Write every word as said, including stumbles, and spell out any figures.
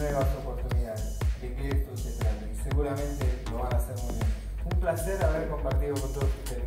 nuevas oportunidades. Vivir tus detalles. Seguramente lo van a hacer muy bien. Un placer haber compartido con todos ustedes.